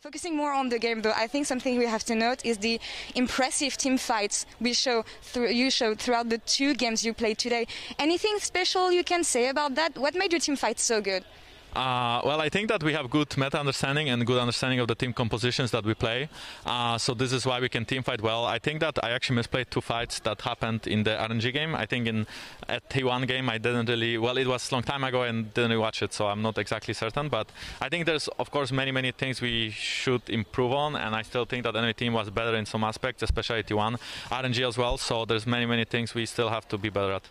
Focusing more on the game, though, I think something we have to note is the impressive team fights you showed throughout the two games you played today. Anything special you can say about that? What made your team fight so good? Well, I think that we have good meta understanding and good understanding of the team compositions that we play. So this is why we can team fight well. I think that I actually misplayed two fights that happened in the RNG game. I think in a T1 game I didn't really, well, it was a long time ago and didn't really watch it, so I'm not exactly certain. But I think there's, of course, many things we should improve on, and I still think that enemy team was better in some aspects, especially T1, RNG as well. So there's many things we still have to be better at.